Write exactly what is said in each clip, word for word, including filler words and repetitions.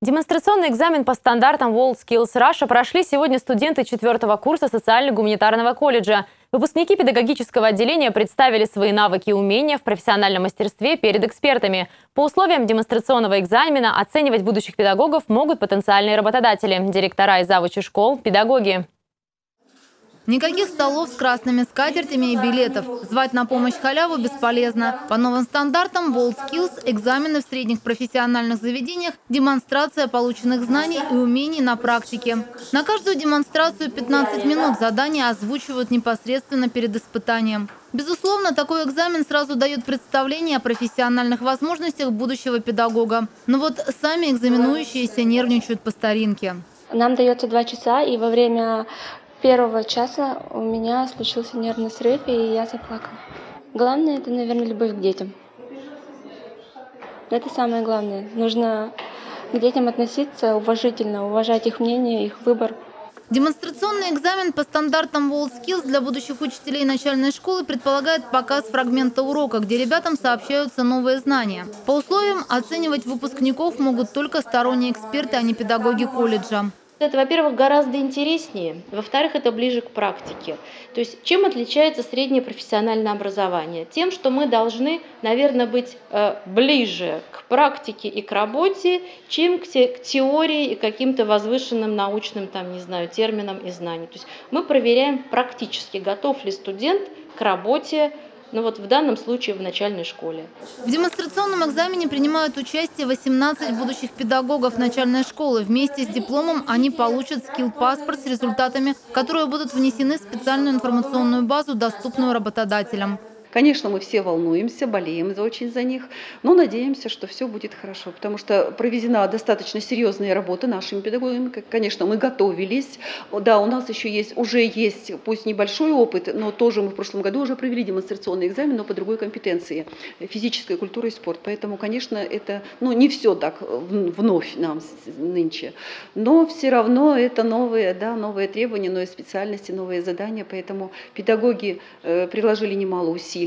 Демонстрационный экзамен по стандартам WorldSkills Russia прошли сегодня студенты четвёртого курса социально-гуманитарного колледжа. Выпускники педагогического отделения представили свои навыки и умения в профессиональном мастерстве перед экспертами. По условиям демонстрационного экзамена оценивать будущих педагогов могут потенциальные работодатели, директора и завучи школ, педагоги. Никаких столов с красными скатертями и билетов. Звать на помощь халяву бесполезно. По новым стандартам WorldSkills экзамены в средних профессиональных заведениях – демонстрация полученных знаний и умений на практике. На каждую демонстрацию пятнадцать минут задания озвучивают непосредственно перед испытанием. Безусловно, такой экзамен сразу дает представление о профессиональных возможностях будущего педагога. Но вот сами экзаменующиеся нервничают по старинке. Нам дается два часа, и во время первого часа у меня случился нервный срыв, и я заплакала. Главное – это, наверное, любовь к детям. Это самое главное. Нужно к детям относиться уважительно, уважать их мнение, их выбор. Демонстрационный экзамен по стандартам WorldSkills для будущих учителей начальной школы предполагает показ фрагмента урока, где ребятам сообщаются новые знания. По условиям оценивать выпускников могут только сторонние эксперты, а не педагоги колледжа. Это, во-первых, гораздо интереснее, во-вторых, это ближе к практике. То есть чем отличается среднее профессиональное образование? Тем, что мы должны, наверное, быть ближе к практике и к работе, чем к теории и каким-то возвышенным научным, там, не знаю, терминам и знаниям. То есть мы проверяем практически, готов ли студент к работе, но вот в данном случае в начальной школе. В демонстрационном экзамене принимают участие восемнадцать будущих педагогов начальной школы. Вместе с дипломом они получат скилл-паспорт с результатами, которые будут внесены в специальную информационную базу, доступную работодателям. Конечно, мы все волнуемся, болеем очень за них, но надеемся, что все будет хорошо, потому что проведена достаточно серьезная работа нашими педагогами. Конечно, мы готовились. Да, у нас еще есть, уже есть, пусть небольшой опыт, но тоже мы в прошлом году уже провели демонстрационный экзамен, но по другой компетенции – физическая культура и спорт. Поэтому, конечно, это ну, не все так вновь нам нынче, но все равно это новые, да, новые требования, новые специальности, новые задания, поэтому педагоги приложили немало усилий.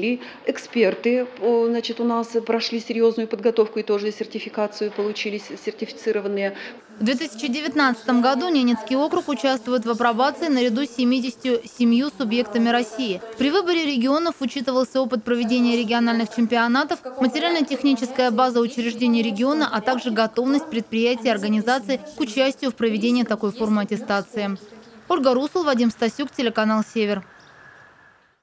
Эксперты, значит, у нас прошли серьезную подготовку и тоже сертификацию, получились сертифицированные. В две тысячи девятнадцатом году Ненецкий округ участвует в апробации наряду с семьюдесятью семью субъектами России. При выборе регионов учитывался опыт проведения региональных чемпионатов, материально-техническая база учреждений региона, а также готовность предприятий и организаций к участию в проведении такой формы аттестации. Ольга Русл, Вадим Стасюк, телеканал «Север».